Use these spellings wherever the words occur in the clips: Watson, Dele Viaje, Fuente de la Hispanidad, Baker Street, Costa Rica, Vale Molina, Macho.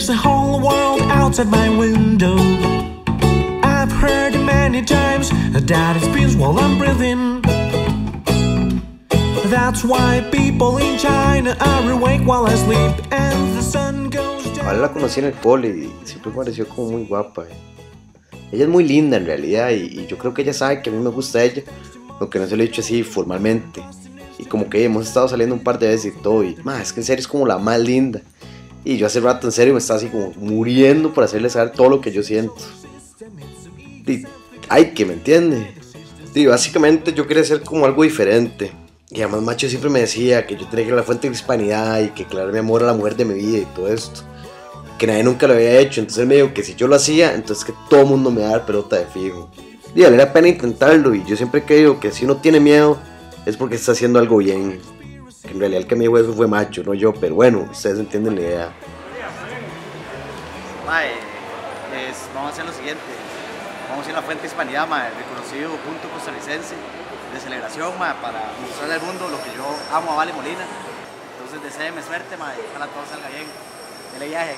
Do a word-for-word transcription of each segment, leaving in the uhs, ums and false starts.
There's a whole world outside my window. I've heard many times that it spins while I'm breathing. That's why people in China are awake while I sleep and the sun goes down. Ahora la conocí en el poli y siempre me pareció como muy guapa. Ella es muy linda en realidad y, y yo creo que ella sabe que a mí me gusta ella, aunque no se lo he dicho así formalmente. Y como que hemos estado saliendo un par de veces y todo, y más, es que en serio es como la más linda. Y yo hace rato en serio me estaba así como muriendo por hacerle saber todo lo que yo siento. Y, ay, que me entiende. Y básicamente yo quería hacer como algo diferente. Y además Macho siempre me decía que yo tenía que ir a la fuente de la hispanidad y que declarar mi amor a la mujer de mi vida y todo esto. Que nadie nunca lo había hecho, entonces él me dijo que si yo lo hacía, entonces que todo el mundo me va a dar pelota de fijo. Y vale la pena intentarlo, y yo siempre creo que si uno tiene miedo, es porque está haciendo algo bien. En realidad el que me dijo eso fue Macho, no yo, pero bueno, ustedes entienden la idea. Mae, es, vamos a hacer lo siguiente, vamos a ir a la fuente de Hispanidad, mae, reconocido punto costarricense de celebración, mae, para mostrarle al mundo lo que yo amo a Vale Molina. Entonces deséeme suerte, mae, ojalá todo salga bien. Dele viaje.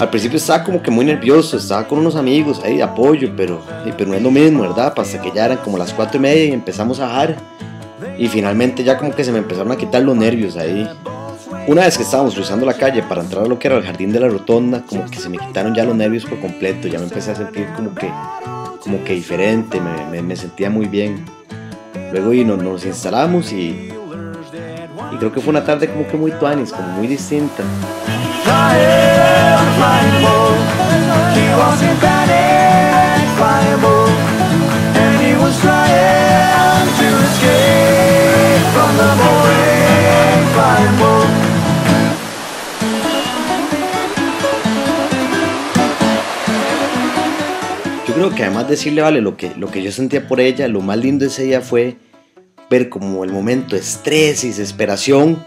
Al principio estaba como que muy nervioso, estaba con unos amigos ahí de apoyo, pero, pero no es lo mismo, ¿verdad? Hasta que ya eran como las cuatro y media y empezamos a bajar y finalmente ya como que se me empezaron a quitar los nervios ahí. Una vez que estábamos cruzando la calle para entrar a lo que era el jardín de la rotonda, como que se me quitaron ya los nervios por completo, ya me empecé a sentir como que, como que diferente, me, me, me sentía muy bien. Luego y nos, nos instalamos y, y creo que fue una tarde como que muy tuanis, como muy distinta. Creo que además de decirle Vale lo que, lo que yo sentía por ella, lo más lindo ese día fue ver como el momento de estrés y desesperación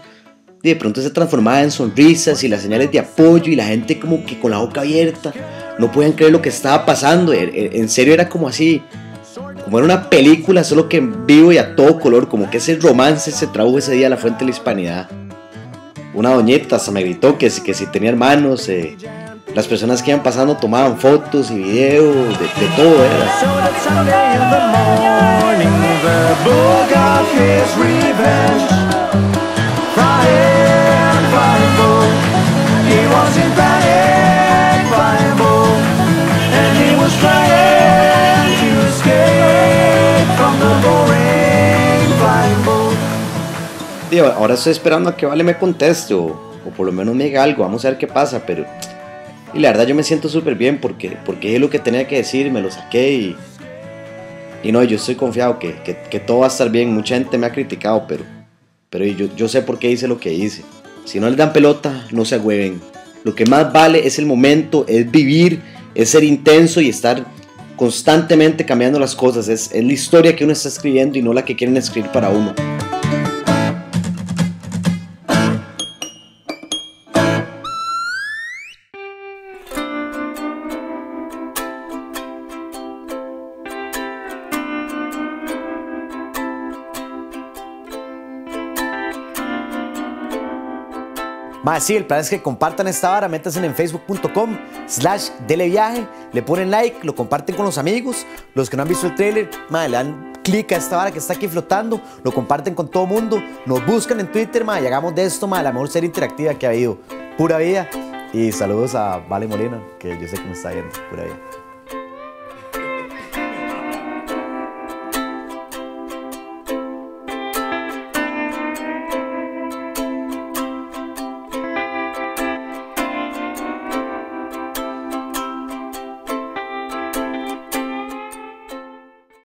y de pronto se transformaba en sonrisas y las señales de apoyo y la gente como que con la boca abierta no podían creer lo que estaba pasando. En serio era como así, como era una película solo que en vivo y a todo color, como que ese romance se trajo ese día a la fuente de la hispanidad. Una doñeta hasta me gritó que, que si tenía hermanos, eh, las personas que iban pasando tomaban fotos y videos, de, de todo era. Ahora estoy esperando a que Vale me conteste o, o por lo menos me diga algo, vamos a ver qué pasa, pero... Y la verdad yo me siento súper bien porque, porque es lo que tenía que decir, me lo saqué y, y no, yo estoy confiado que, que, que todo va a estar bien. Mucha gente me ha criticado, pero, pero yo, yo sé por qué hice lo que hice. Si no le dan pelota, no se agüeven. Lo que más vale es el momento, es vivir, es ser intenso y estar constantemente cambiando las cosas. Es, es la historia que uno está escribiendo y no la que quieren escribir para uno. Más sí, el plan es que compartan esta vara, métanse en facebook punto com slash dele viaje, le ponen like, lo comparten con los amigos, los que no han visto el trailer, madre, le dan clic a esta vara que está aquí flotando, lo comparten con todo mundo, nos buscan en Twitter, madre, y hagamos de esto, madre, la mejor serie interactiva que ha habido, pura vida, y saludos a Vale Molina, que yo sé que me está viendo, pura vida.